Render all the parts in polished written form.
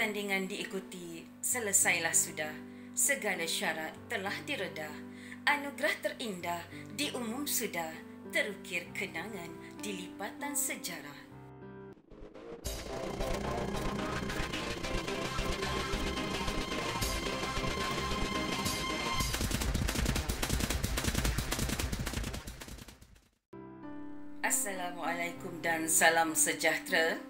pertandingan diikuti, selesailah sudah. Segala syarat telah diredah. Anugerah terindah diumum sudah. Terukir kenangan di lipatan sejarah. Assalamualaikum dan salam sejahtera.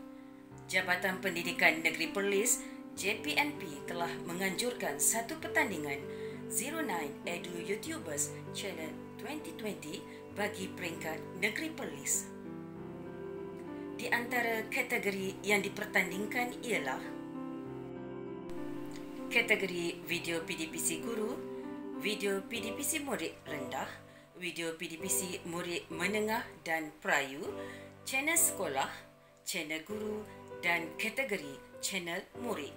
Jabatan Pendidikan Negeri Perlis JPNP telah menganjurkan satu pertandingan 09EduYoutubersChallenge2020 bagi peringkat Negeri Perlis. Di antara kategori yang dipertandingkan ialah kategori video PDPC guru, video PDPC murid rendah, video PDPC murid menengah dan perayu, channel sekolah, channel guru dan kategori channel murid.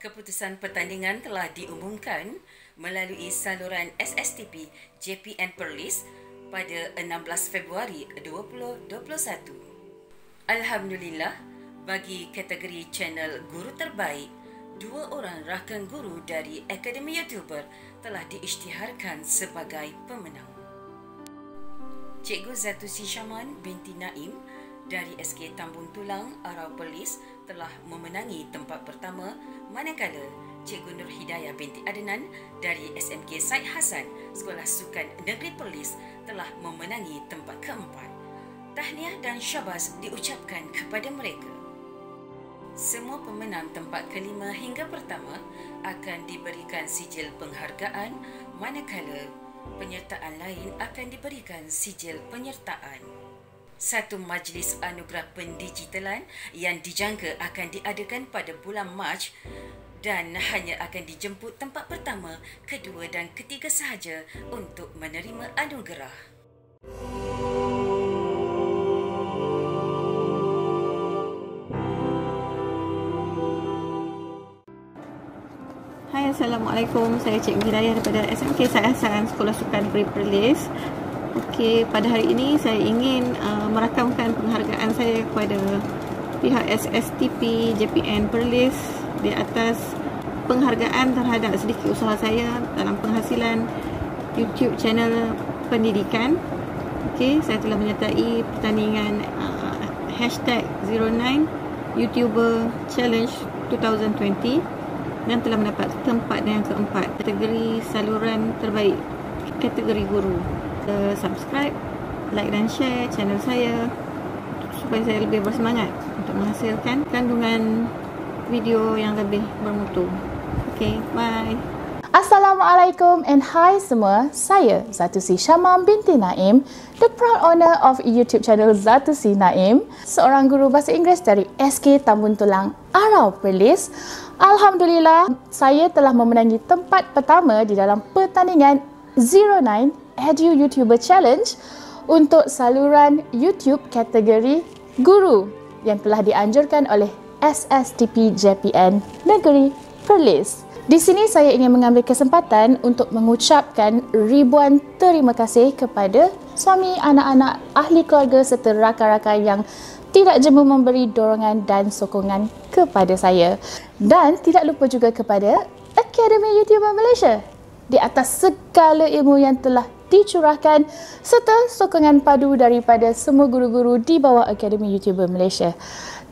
Keputusan pertandingan telah diumumkan melalui saluran SSTP JPN Perlis pada 16 Februari 2021. Alhamdulillah, bagi kategori channel guru terbaik, dua orang rakan guru dari Akademi YouTuber telah diisytiharkan sebagai pemenang. Cikgu Zatusy Syamam binti Naim dari SK Tambun Tulang Arau Perlis telah memenangi tempat pertama, manakala Cikgu Nur Hidayah binti Adnan dari SMK Syed Hassan, Sekolah Sukan Negeri Perlis telah memenangi tempat keempat. Tahniah dan syabas diucapkan kepada mereka. Semua pemenang tempat kelima hingga pertama akan diberikan sijil penghargaan, manakala penyertaan lain akan diberikan sijil penyertaan. Satu majlis anugerah pendigitalan yang dijangka akan diadakan pada bulan Mac dan hanya akan dijemput tempat pertama, kedua dan ketiga sahaja untuk menerima anugerah. Hai, Assalamualaikum. Saya Cikgu Hidayah daripada SMK Syed Hassan, Sekolah Sukan Negeri Perlis. Okey, pada hari ini saya ingin merakamkan penghargaan saya kepada pihak SSTP JPN Perlis di atas penghargaan terhadap sedikit usaha saya dalam penghasilan YouTube channel pendidikan. Okey, saya telah menyertai pertandingan #09YouTuberChallenge2020 dan telah mendapat tempat yang keempat kategori saluran terbaik kategori guru. Subscribe, like dan share channel saya supaya saya lebih bersemangat untuk menghasilkan kandungan video yang lebih bermutu. Okay, bye. Assalamualaikum and hi semua. Saya Zatusy Syamam binti Naim, the proud owner of YouTube channel Zatusy Naim, seorang guru bahasa Inggeris dari SK Tambun Tulang Arau Perlis. Alhamdulillah, saya telah memenangi tempat pertama di dalam pertandingan 09EduYoutuber Challenge untuk saluran YouTube kategori guru yang telah dianjurkan oleh SSTP JPN Negeri Perlis. Di sini saya ingin mengambil kesempatan untuk mengucapkan ribuan terima kasih kepada suami, anak-anak, ahli keluarga serta rakan-rakan yang tidak jemu memberi dorongan dan sokongan kepada saya. Dan tidak lupa juga kepada Akademi YouTuber Malaysia di atas segala ilmu yang telah dicurahkan serta sokongan padu daripada semua guru-guru di bawah Akademi YouTuber Malaysia.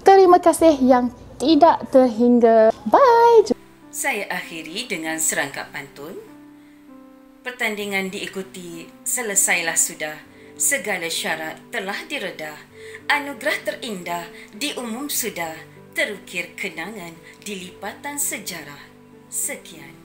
Terima kasih yang tidak terhingga. Bye! Saya akhiri dengan serangkap pantun. Pertandingan diikuti, selesailah sudah. Segala syarat telah diredah. Anugerah terindah diumum sudah. Terukir kenangan di lipatan sejarah. Sekian.